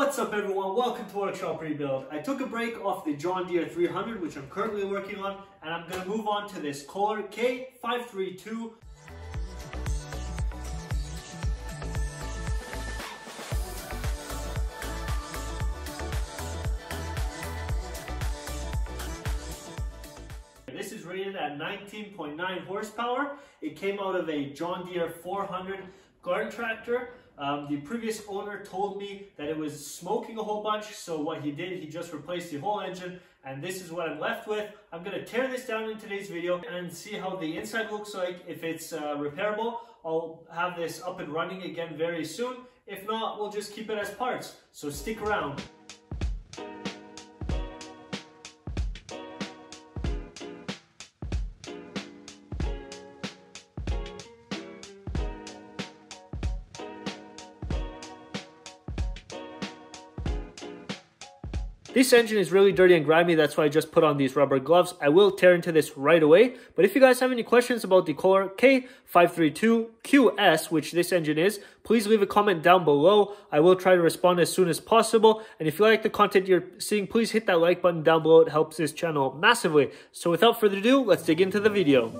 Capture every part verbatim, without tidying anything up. What's up everyone, welcome to Workshop Rebuild. I took a break off the John Deere three hundred, which I'm currently working on, and I'm going to move on to this Kohler K five three two. This is rated at nineteen point nine horsepower. It came out of a John Deere four hundred garden tractor. Um, the previous owner told me that it was smoking a whole bunch, so what he did, he just replaced the whole engine, and this is what I'm left with. I'm going to tear this down in today's video and see how the inside looks like. If it's uh, repairable, I'll have this up and running again very soon. If not, we'll just keep it as parts, so stick around. This engine is really dirty and grimy, that's why I just put on these rubber gloves. I will tear into this right away, but if you guys have any questions about the Kohler K five three two Q S, which this engine is, please leave a comment down below. I will try to respond as soon as possible, and if you like the content you're seeing, please hit that like button down below. It helps this channel massively. So without further ado, let's dig into the video.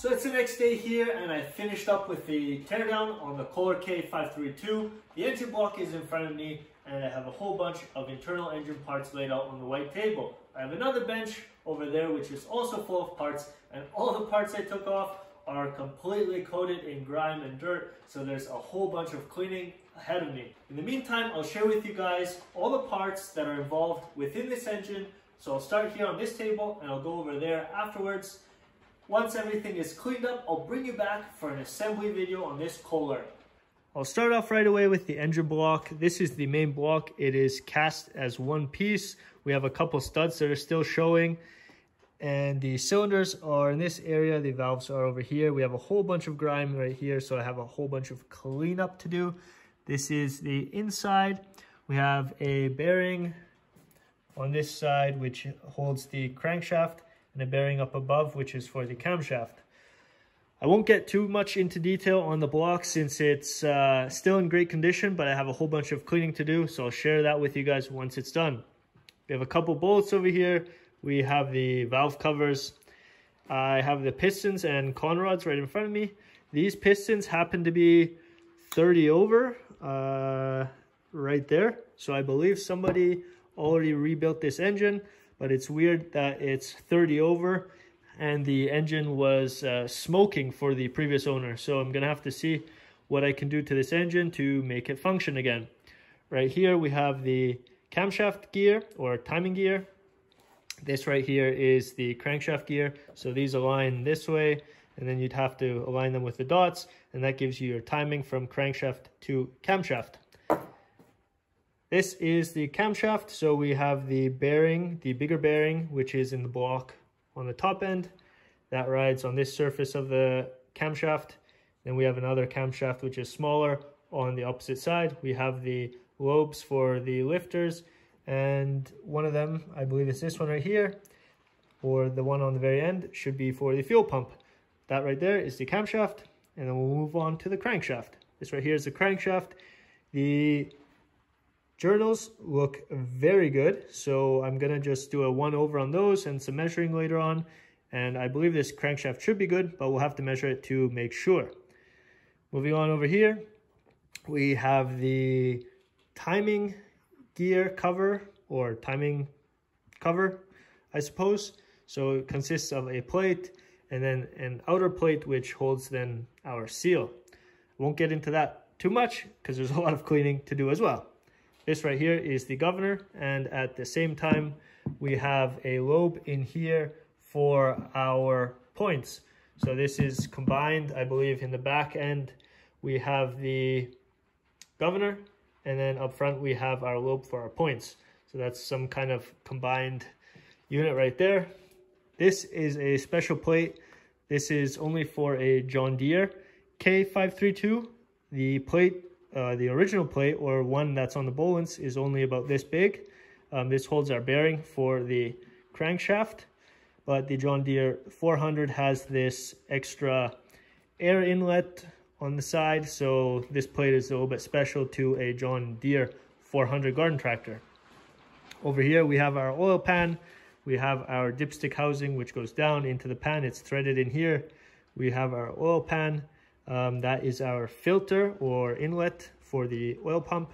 So it's the next day here, and I finished up with the teardown on the Kohler K five thirty-two. The engine block is in front of me, and I have a whole bunch of internal engine parts laid out on the white table. I have another bench over there which is also full of parts, and all the parts I took off are completely coated in grime and dirt, so there's a whole bunch of cleaning ahead of me. In the meantime, I'll share with you guys all the parts that are involved within this engine. So I'll start here on this table and I'll go over there afterwards. Once everything is cleaned up, I'll bring you back for an assembly video on this Kohler. I'll start off right away with the engine block. This is the main block. It is cast as one piece. We have a couple studs that are still showing, and the cylinders are in this area, the valves are over here. We have a whole bunch of grime right here, so I have a whole bunch of cleanup to do. This is the inside. We have a bearing on this side which holds the crankshaft, and a bearing up above which is for the camshaft. I won't get too much into detail on the block since it's uh, still in great condition, but I have a whole bunch of cleaning to do, so I'll share that with you guys once it's done. We have a couple bolts over here. We have the valve covers. I have the pistons and con rods right in front of me. These pistons happen to be thirty over uh, right there. So I believe somebody already rebuilt this engine, but it's weird that it's thirty over and the engine was uh, smoking for the previous owner. So I'm gonna have to see what I can do to this engine to make it function again. Right here we have the camshaft gear or timing gear. This right here is the crankshaft gear, so these align this way, and then you'd have to align them with the dots, and that gives you your timing from crankshaft to camshaft. This is the camshaft, so we have the bearing, the bigger bearing, which is in the block on the top end. That rides on this surface of the camshaft. Then we have another camshaft which is smaller on the opposite side. We have the lobes for the lifters, and one of them, I believe it's this one right here, or the one on the very end, should be for the fuel pump. That right there is the camshaft, and then we'll move on to the crankshaft. This right here is the crankshaft. The journals look very good, so I'm gonna just do a one over on those and some measuring later on, and I believe this crankshaft should be good, but we'll have to measure it to make sure. Moving on over here, we have the timing gear cover, or timing cover, I suppose. So it consists of a plate and then an outer plate which holds then our seal. Won't get into that too much because there's a lot of cleaning to do as well. This right here is the governor, and at the same time we have a lobe in here for our points. So this is combined, I believe, in the back end. We have the governor, and then up front we have our lobe for our points. So that's some kind of combined unit right there. This is a special plate. This is only for a John Deere K five thirty-two. The plate, uh, the original plate, or one that's on the Bolens, is only about this big. Um, this holds our bearing for the crankshaft, but the John Deere four hundred has this extra air inlet on the side, so this plate is a little bit special to a John Deere four hundred garden tractor. Over here we have our oil pan, we have our dipstick housing which goes down into the pan, it's threaded in here. We have our oil pan, um, that is our filter or inlet for the oil pump,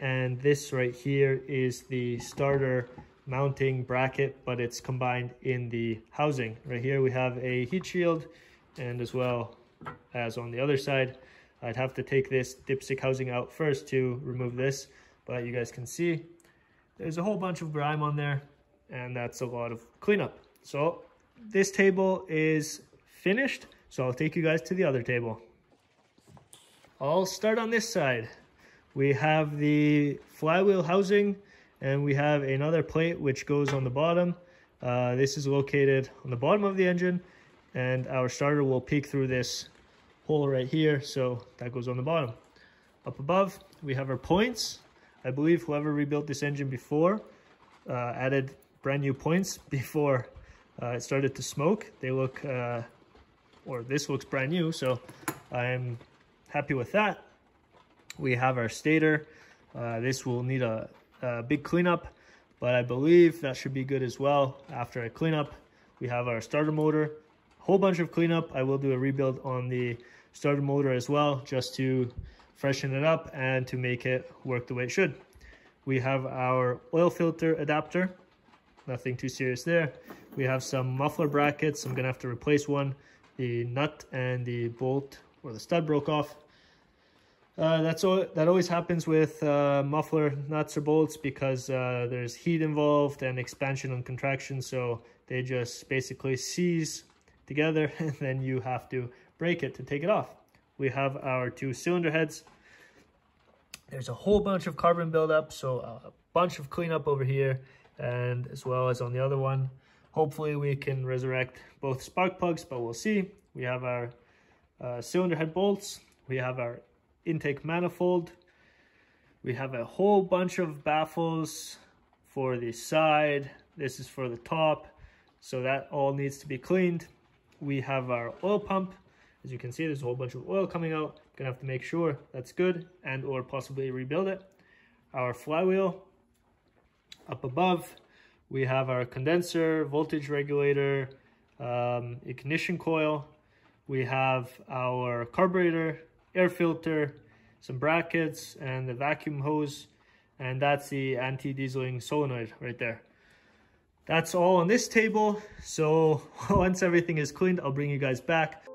and this right here is the starter mounting bracket, but it's combined in the housing. Right here we have a heat shield, and as well as on the other side. I'd have to take this dipstick housing out first to remove this, but you guys can see there's a whole bunch of grime on there, and that's a lot of cleanup. So this table is finished, so I'll take you guys to the other table. I'll start on this side. We have the flywheel housing, and we have another plate which goes on the bottom. Uh, this is located on the bottom of the engine, and our starter will peek through this hole right here, so that goes on the bottom. Up above we have our points. I believe whoever rebuilt this engine before uh, added brand new points before uh, it started to smoke. They look uh, or this looks brand new, so I'm happy with that. We have our stator. Uh, this will need a, a big cleanup, but I believe that should be good as well after a cleanup. We have our starter motor. whole bunch of cleanup. I will do a rebuild on the starter motor as well, just to freshen it up and to make it work the way it should. We have our oil filter adapter, nothing too serious there. We have some muffler brackets. I'm gonna have to replace one. The nut and the bolt or the stud broke off. Uh, that's all, that always happens with uh, muffler nuts or bolts, because uh, there's heat involved and expansion and contraction, so they just basically seize together and then you have to break it to take it off. We have our two cylinder heads. There's a whole bunch of carbon buildup, so a bunch of cleanup over here and as well as on the other one. Hopefully we can resurrect both spark plugs, but we'll see. We have our uh, cylinder head bolts. We have our intake manifold. We have a whole bunch of baffles for the side. This is for the top, so that all needs to be cleaned. We have our oil pump. As you can see, there's a whole bunch of oil coming out. Gonna have to make sure that's good and or possibly rebuild it. Our flywheel up above. We have our condenser, voltage regulator, um, ignition coil. We have our carburetor, air filter, some brackets, and the vacuum hose, and that's the anti-dieseling solenoid right there. That's all on this table. So once everything is cleaned, I'll bring you guys back.